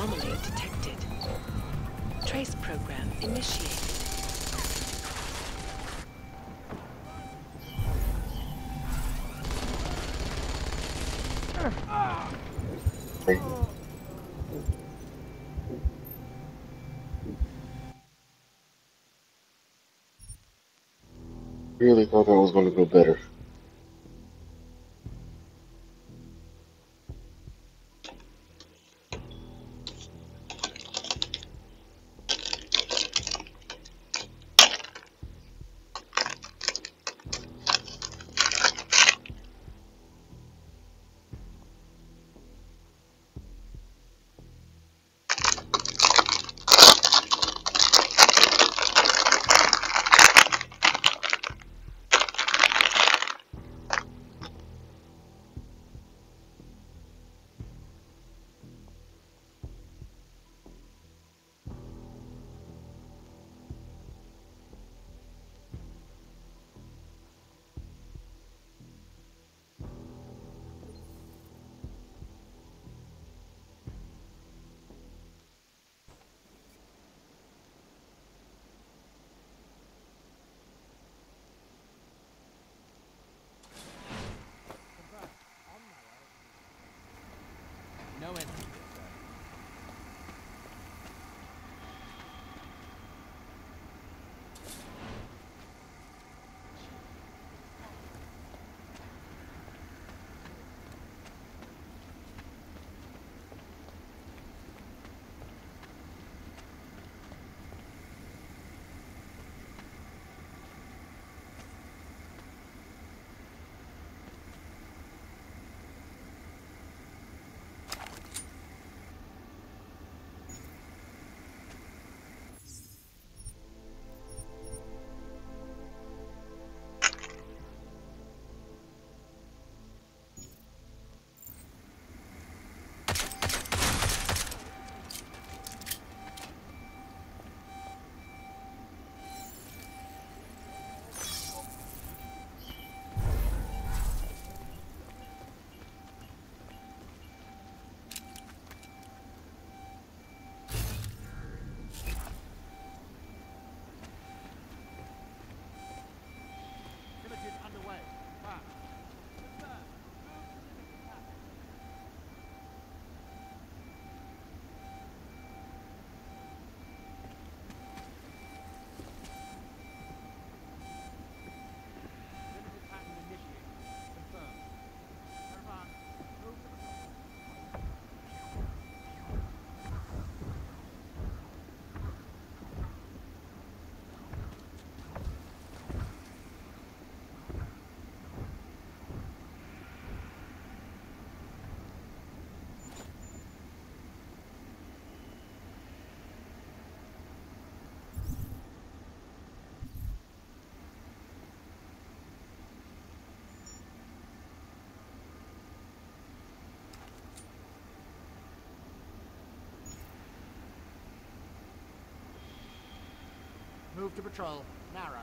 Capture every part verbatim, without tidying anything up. Anomaly detected. Trace program initiated. Really thought that was going to go better. Move to patrol. Narrow.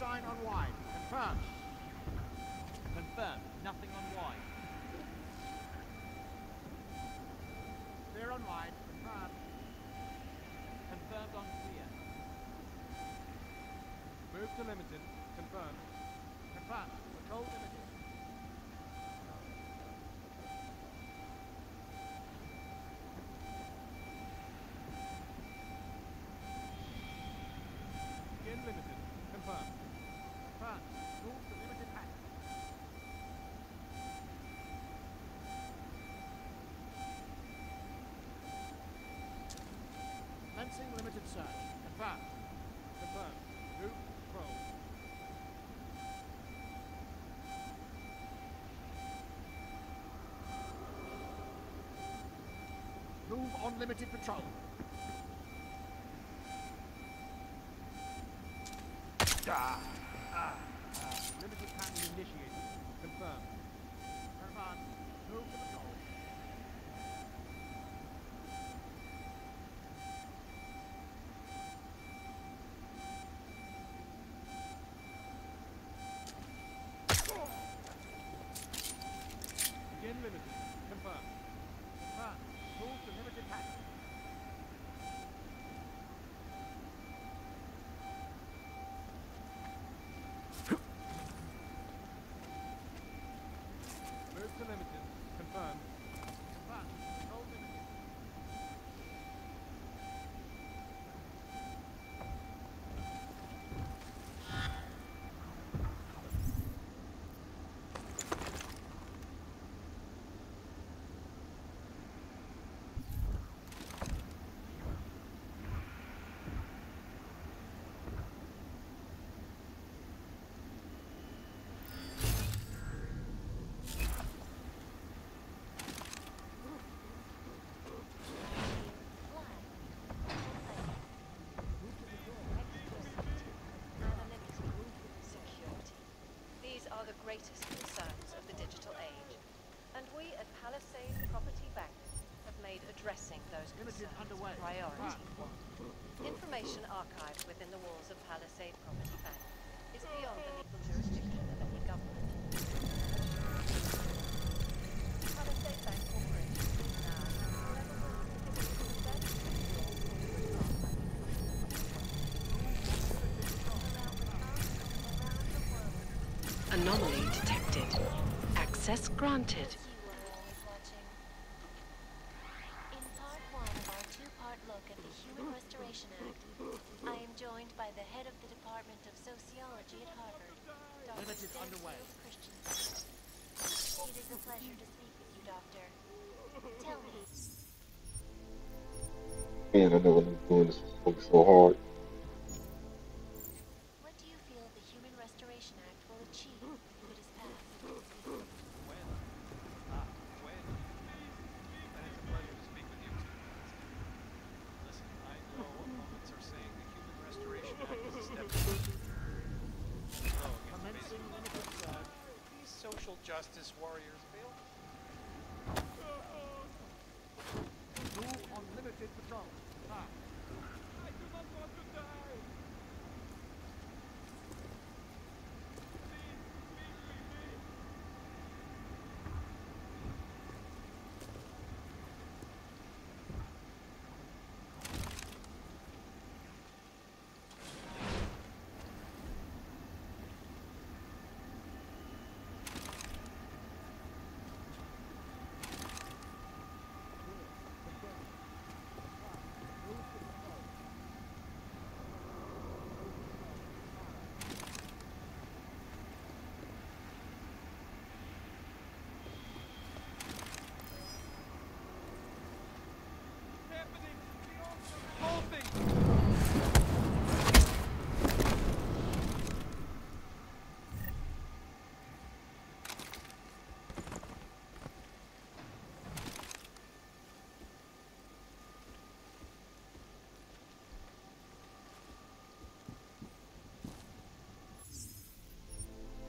Sign on wide. Confirmed. Palisade, Capaz, Capaz, Route Pro. Move on limited patrol. Ah, ah, ah. Limited pattern initiated. Confirmed. Confirmed. Move to patrol. Are the greatest concerns of the digital age, and we at Palisade Property Bank have made addressing those concerns a priority. Information archived within the walls of Palisade Property Bank is beyond the legal jurisdiction of any government. Palisade Bank Corporation is now anomaly detected. Access granted. In part one of our two-part look at the Human Restoration Act, I am joined by the head of the Department of Sociology at Harvard, Doctor Christensen. It is a pleasure to speak with you, Doctor. Tell me. Man, I know what I'm doing. This is so hard. Justice warriors build. Move on limited patrol. Ah. I do not want to die.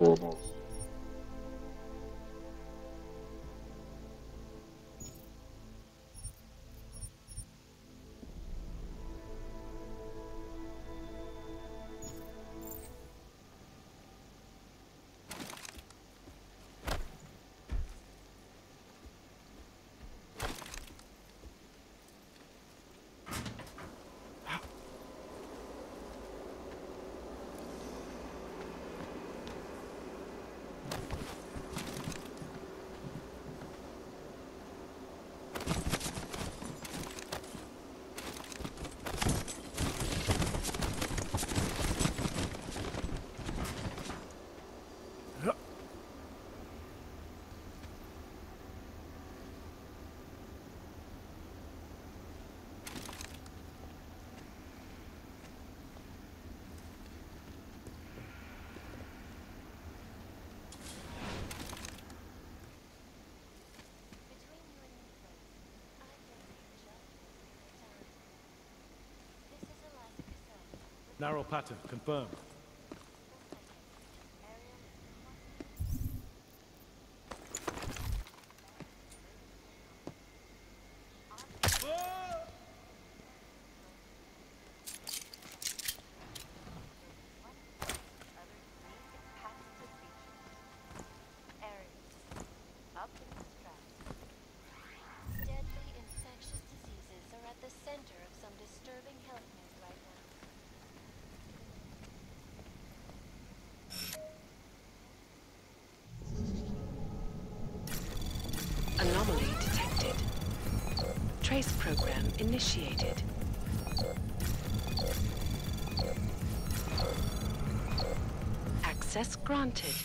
Please, please, Almost. Narrow pattern confirmed. Anomaly detected. Trace program initiated. Access granted.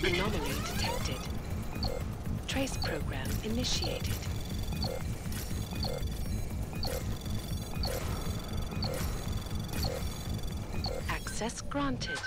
Anomaly detected. Trace program initiated. Access granted.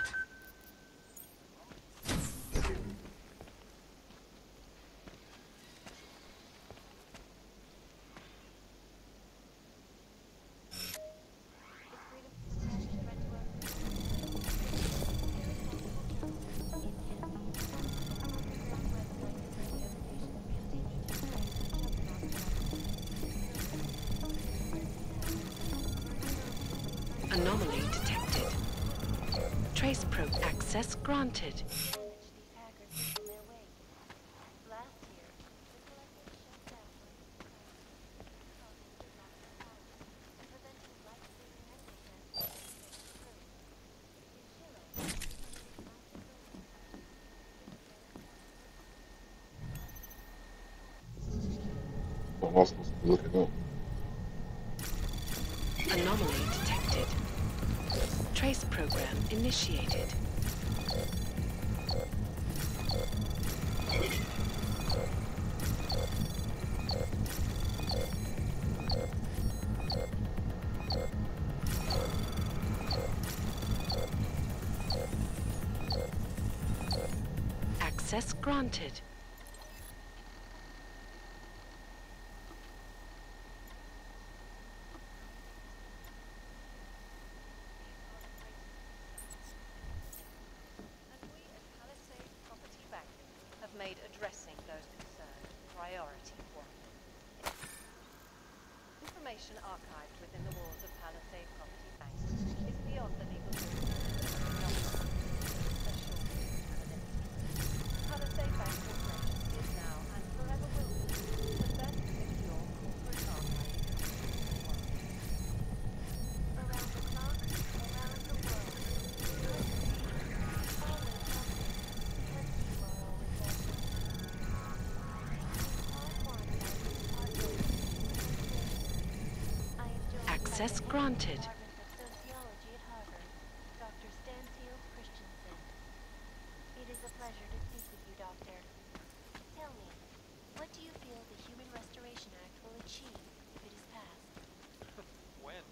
Anomaly detected. Trace probe access granted. Anomaly detected. Trace program initiated. Access granted. Addressing those concerned, priority one. Information archived within the walls of Palisade Property Bank is beyond the legal jurisdiction of the government. Palisade Bank Corporation is now and forever will be the best secure corporate archive in the world. Around the clock, around the world. Access granted. Department of Sociology at Harvard, Doctor Stanfield Christensen. It is a pleasure to speak with you, Doctor. Tell me, what do you feel the Human Restoration Act will achieve if it is passed? When?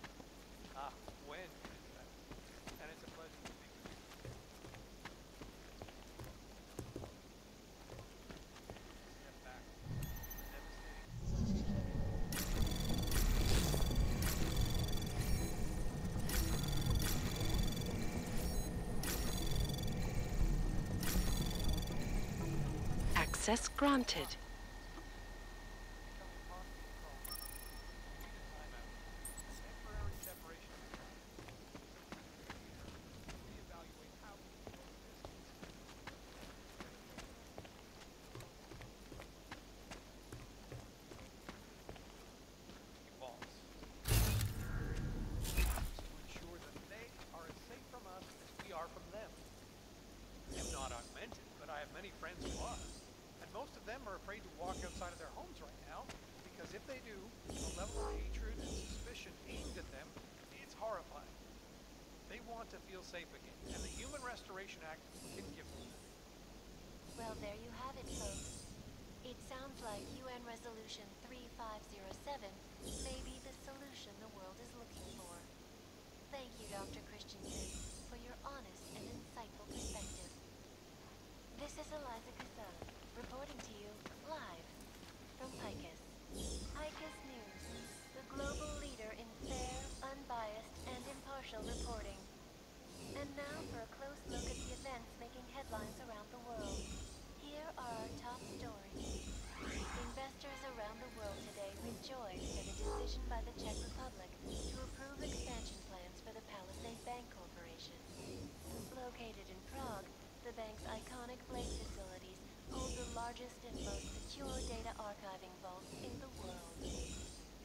Ah, when it is passed. And it's a pleasure to speak with you. Step back. Devastating. Access granted. To feel safe again, and the Human Restoration Act can give them that. Well, there you have it, folks. It sounds like U N Resolution three five zero seven may be the solution the world is looking for. Thank you, Doctor Christensen, for your honest and insightful perspective. This is Eliza Cassan, reporting to you live from Picus. Picus News, the global leader in fair, unbiased, and impartial reporting. And now for a close look at the events making headlines around the world. Here are our top stories. Investors around the world today rejoiced at a decision by the Czech Republic to approve expansion plans for the Palisade Bank Corporation. Located in Prague, the bank's iconic Blade facilities hold the largest and most secure data archiving vaults in the world.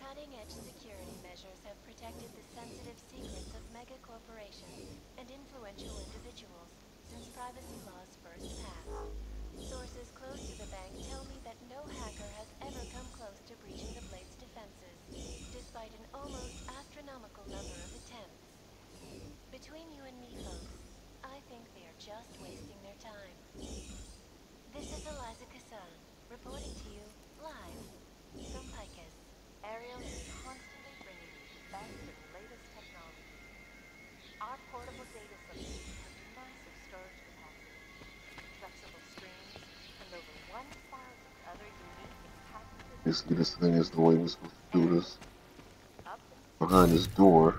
Cutting-edge security measures have protected the sensitive secrets of mega corporations and influential individuals since privacy laws first passed. Sources close to the bank tell me that no hacker has ever come close to breaching the Blade's defenses, despite an almost astronomical number of attempts. Between you and me, folks, I think they are just wasting their time. This is Eliza Cassan, reporting to you live from Picus. Ariel is constantly bringing back the latest technology. Our portable data solution has massive storage capacity, flexible screens, and over one thousand other unique and patented... Basically, this thing is the way we're supposed to do this. Behind this door.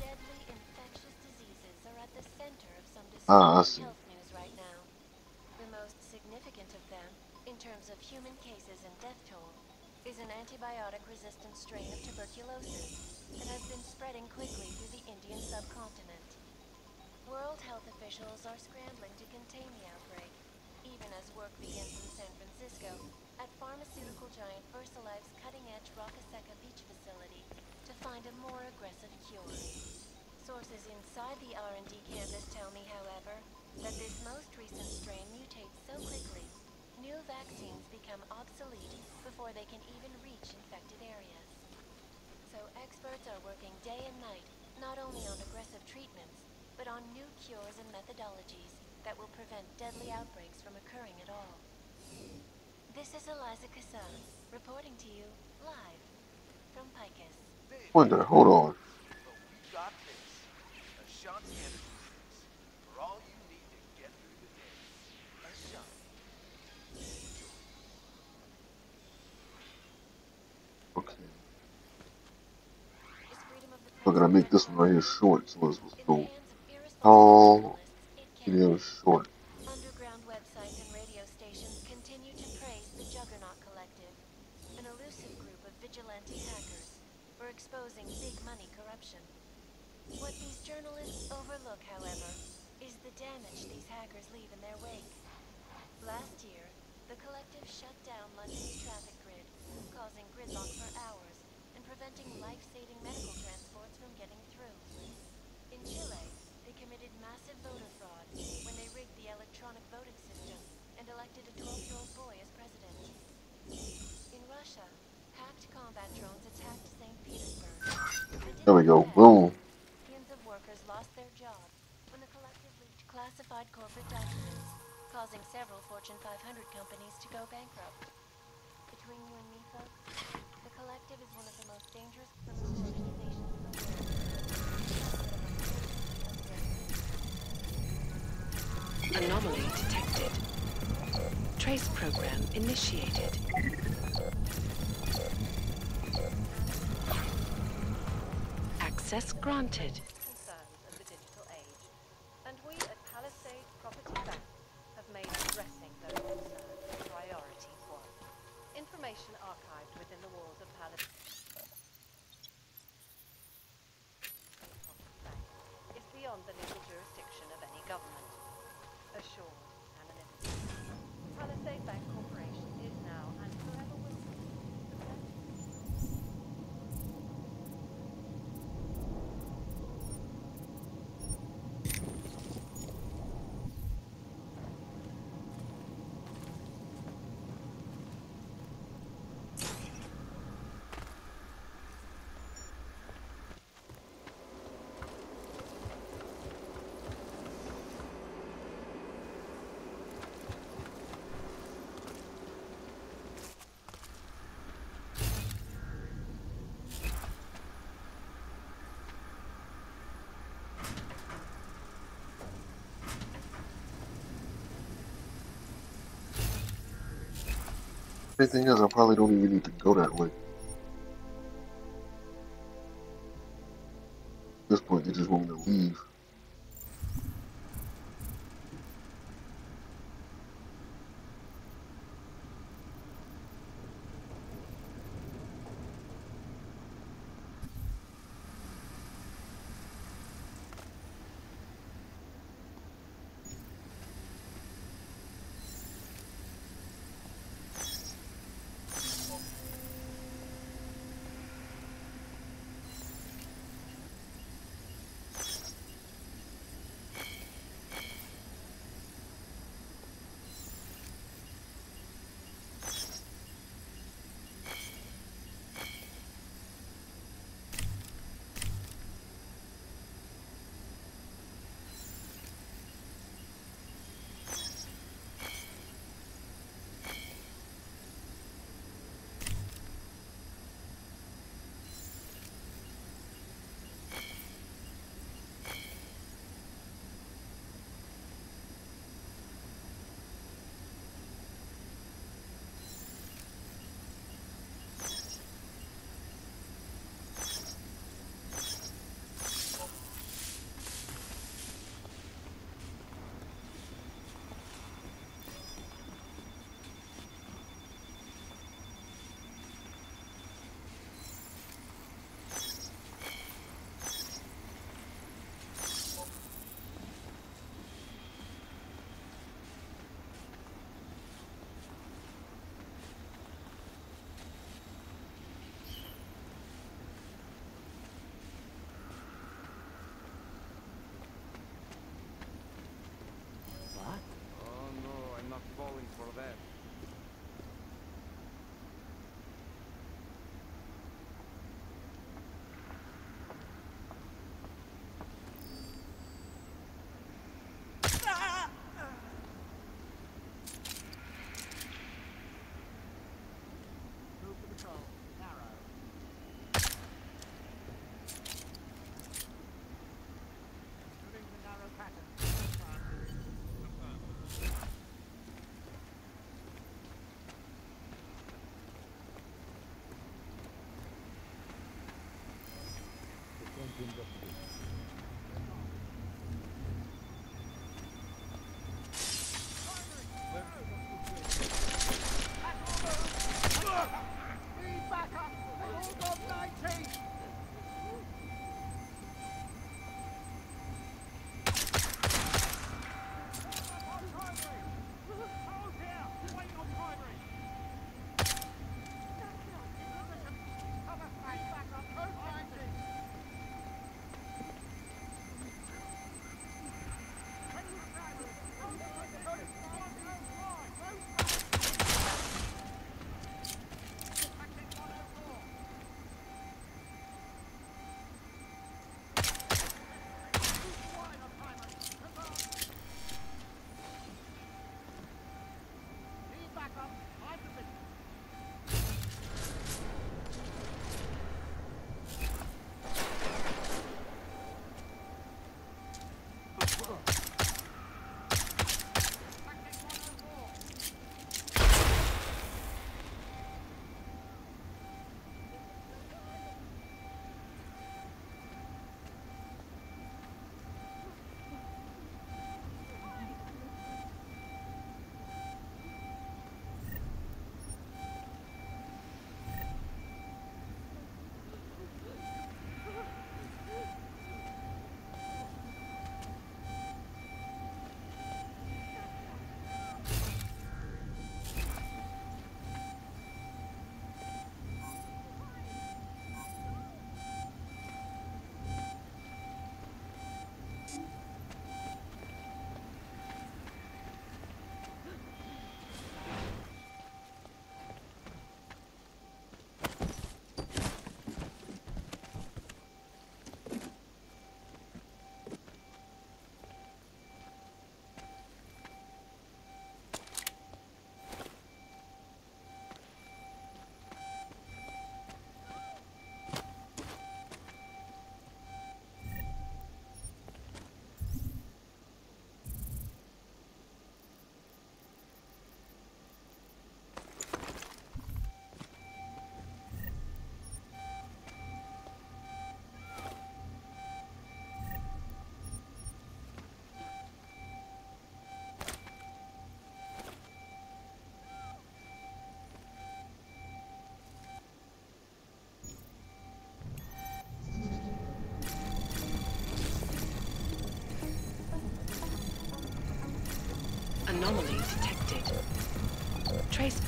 Deadly infectious diseases are at the center of some disturbing health news right now. The most significant of them, in terms of human cases and death toll, is an antibiotic-resistant strain of tuberculosis that has been spreading quickly through the Indian subcontinent. World health officials are scrambling to contain the outbreak, even as work begins in San Francisco at pharmaceutical giant Versalife's cutting-edge Rocaseca Beach facility to find a more aggressive cure. Sources inside the R and D campus tell me, however, that this most recent strain mutates so quickly new vaccines become obsolete before they can even reach infected areas. So experts are working day and night, not only on aggressive treatments, but on new cures and methodologies that will prevent deadly outbreaks from occurring at all. This is Eliza Cassan, reporting to you live from Picus. Wonder, hold on. Well, we got this. A shot's energy for all you need to get through the day. A shot. Okay. We're gonna make this one right here short, so let's go tall, medium, short. Underground websites and radio stations continue to praise the Juggernaut Collective, an elusive group of vigilante hackers, for exposing big money corruption. What these journalists overlook, however, is the damage these hackers leave in their wake. Last year, the collective shut down London's traffic grid, causing gridlock for hours and preventing life-saving medical transports from getting through. In Chile, they committed massive voter fraud when they rigged the electronic voting system and elected a twelve-year-old boy as president. In Russia, hacked combat drones attacked Saint Petersburg. There we go. Boom. Millions of workers lost their jobs when the collective leaked classified corporate documents, causing several Fortune five hundred companies to go bankrupt. Between you and me, folks, the collective is one of the most dangerous criminal organizations in the world. Anomaly detected. Trace program initiated. Access granted. Concerns of the digital age, and we at Palisade Property Bank have made addressing those concerns a priority. Information archived within the walls of Palisade is beyond the legal jurisdiction of any government. Assured anonymity. Palisade Bank Corporation is now and forever will be the best. Big thing is, I probably don't even need to go that way. At this point, they just want me to leave.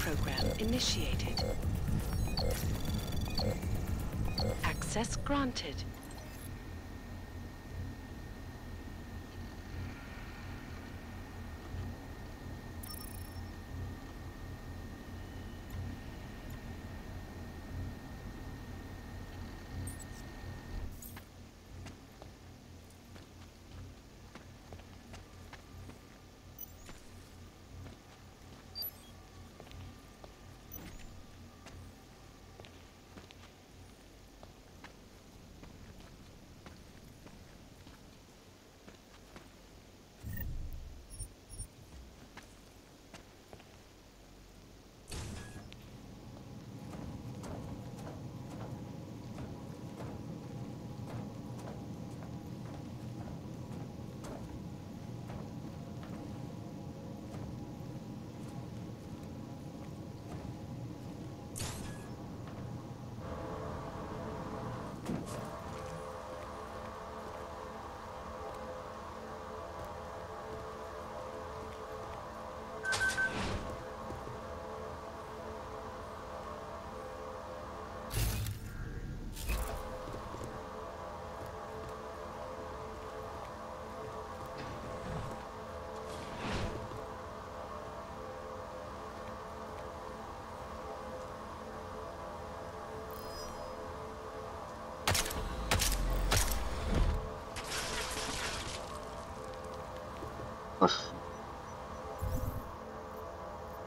program initiated. Access granted.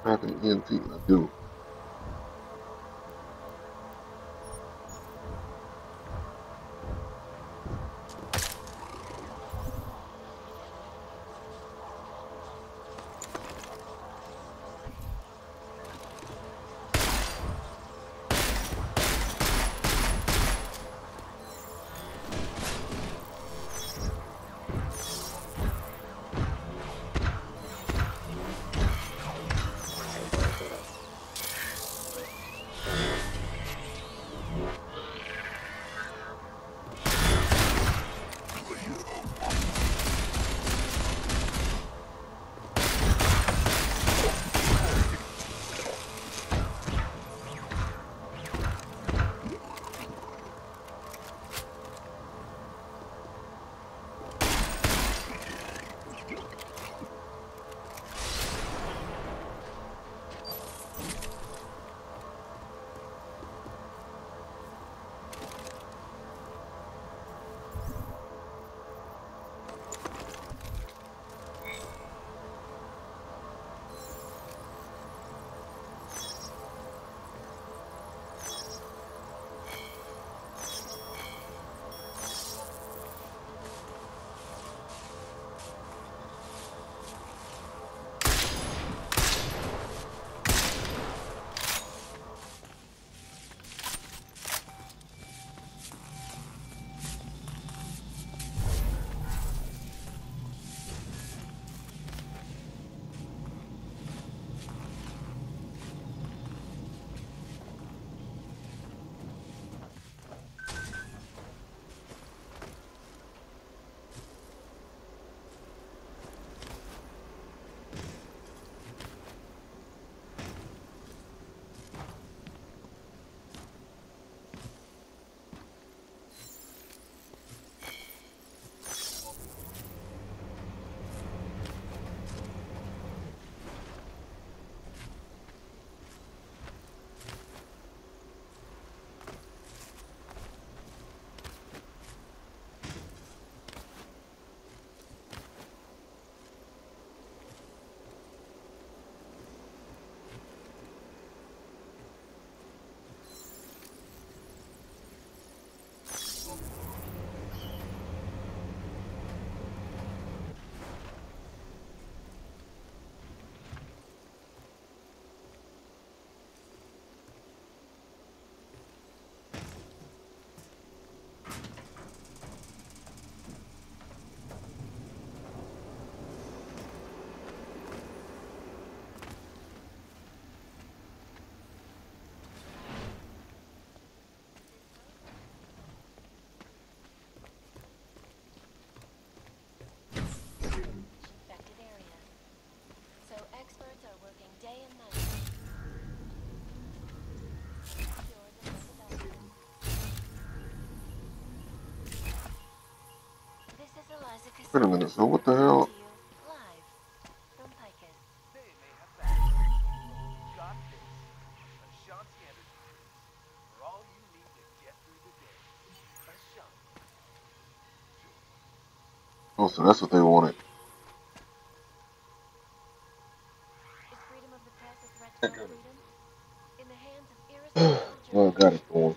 I have an empty I do. Wait a minute, so what the hell? Oh, so that's what they wanted. Well, got it going.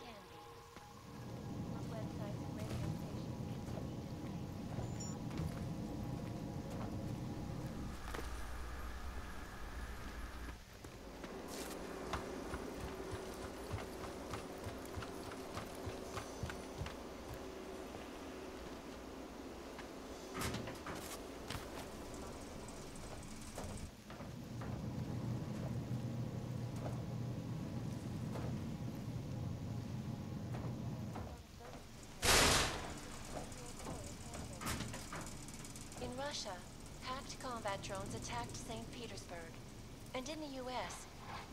Russia, packed combat drones attacked Saint Petersburg. And in the U S,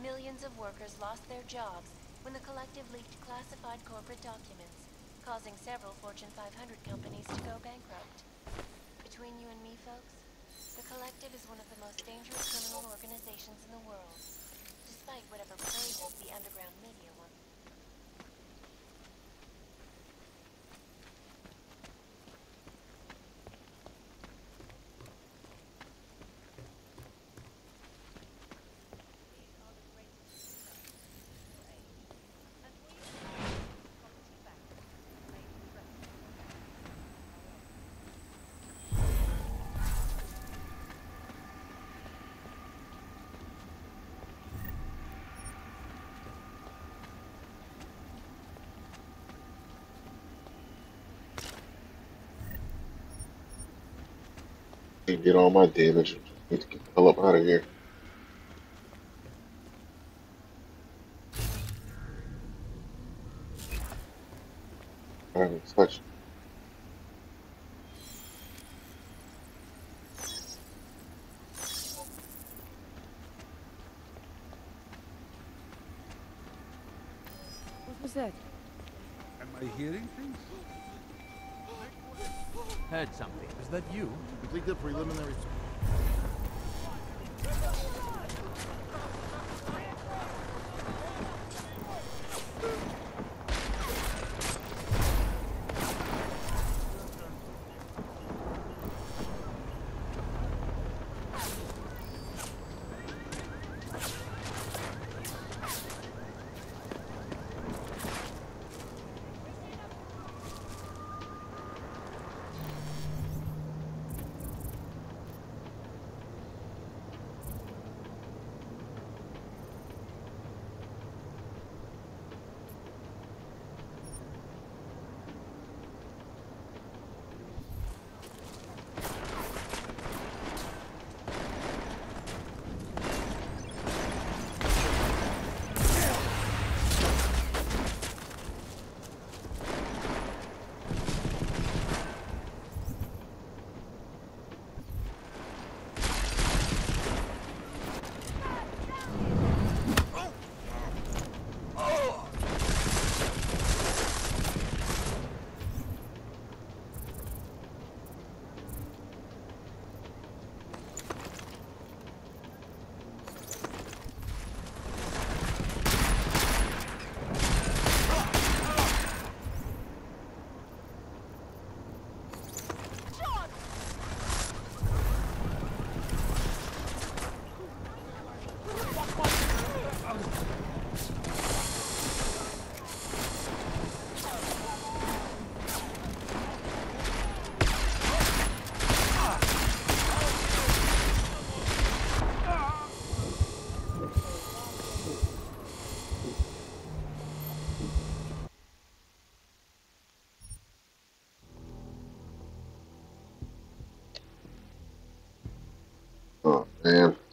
millions of workers lost their jobs when the collective leaked classified corporate documents, causing several Fortune five hundred companies to go bankrupt. Between you and me, folks, the collective is one of the most dangerous criminal organizations in the world, despite whatever praises the underground media wants. Get all my damage. Need to get the hell up out of here. I haven't touched. What was that? Am I hearing things? Heard something. Is that you? Complete the preliminary. Man.